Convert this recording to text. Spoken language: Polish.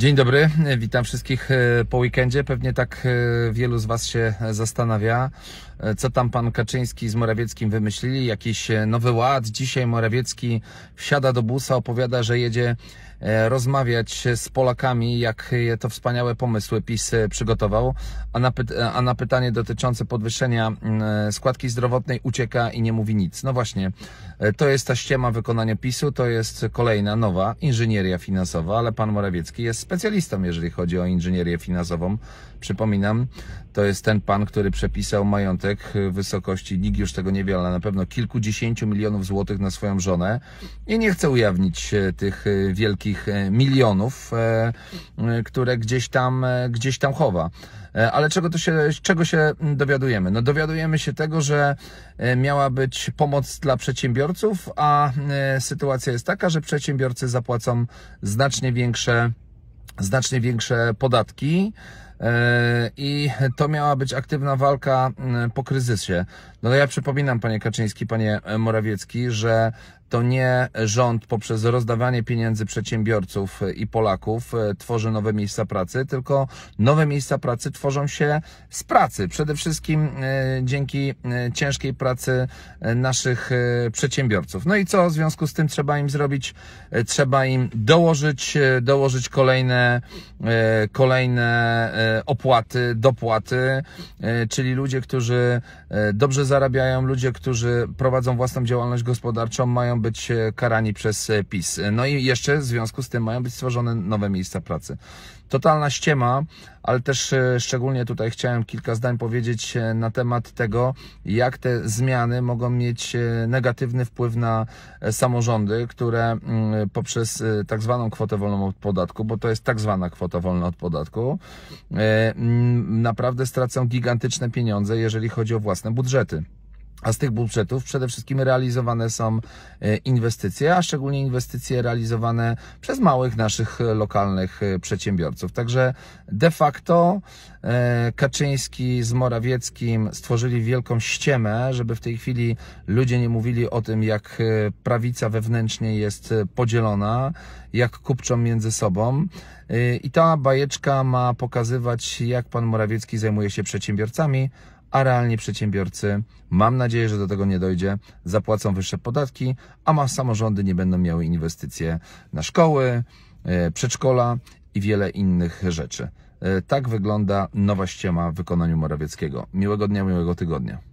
Dzień dobry, witam wszystkich po weekendzie. Pewnie tak wielu z Was się zastanawia, co tam pan Kaczyński z Morawieckim wymyślili. Jakiś nowy ład. Dzisiaj Morawiecki wsiada do busa, opowiada, że jedzie rozmawiać z Polakami, jak to wspaniałe pomysły PiS przygotował, a na pytanie dotyczące podwyższenia składki zdrowotnej ucieka i nie mówi nic. No właśnie, to jest ta ściema wykonania PiSu, to jest kolejna nowa inżynieria finansowa, ale pan Morawiecki jest specjalistą, jeżeli chodzi o inżynierię finansową. Przypominam, to jest ten pan, który przepisał majątek w wysokości, nikt już tego nie wie, ale na pewno kilkudziesięciu milionów złotych na swoją żonę i nie chce ujawnić tych wielkich milionów, które gdzieś tam chowa. Ale czego się dowiadujemy? No dowiadujemy się tego, że miała być pomoc dla przedsiębiorców, a sytuacja jest taka, że przedsiębiorcy zapłacą znacznie większe podatki i to miała być aktywna walka po kryzysie. No ja przypominam, panie Kaczyński, panie Morawiecki, że to nie rząd poprzez rozdawanie pieniędzy przedsiębiorców i Polaków tworzy nowe miejsca pracy, tylko nowe miejsca pracy tworzą się z pracy. Przede wszystkim dzięki ciężkiej pracy naszych przedsiębiorców. No i co w związku z tym trzeba im zrobić? Trzeba im dołożyć kolejne opłaty, dopłaty, czyli ludzie, którzy dobrze zarabiają, ludzie, którzy prowadzą własną działalność gospodarczą, mają być karani przez PiS. No i jeszcze w związku z tym mają być stworzone nowe miejsca pracy. Totalna ściema, ale też szczególnie tutaj chciałem kilka zdań powiedzieć na temat tego, jak te zmiany mogą mieć negatywny wpływ na samorządy, które poprzez tak zwaną kwotę wolną od podatku, bo to jest tak zwana kwota wolna od podatku, naprawdę stracą gigantyczne pieniądze, jeżeli chodzi o własne budżety. A z tych budżetów przede wszystkim realizowane są inwestycje, a szczególnie inwestycje realizowane przez małych naszych lokalnych przedsiębiorców. Także de facto Kaczyński z Morawieckim stworzyli wielką ściemę, żeby w tej chwili ludzie nie mówili o tym, jak prawica wewnętrznie jest podzielona, jak kupczą między sobą. I ta bajeczka ma pokazywać, jak pan Morawiecki zajmuje się przedsiębiorcami, a realnie przedsiębiorcy, mam nadzieję, że do tego nie dojdzie, zapłacą wyższe podatki, a samorządy nie będą miały inwestycje na szkoły, przedszkola i wiele innych rzeczy. Tak wygląda nowa ściema w wykonaniu Morawieckiego. Miłego dnia, miłego tygodnia.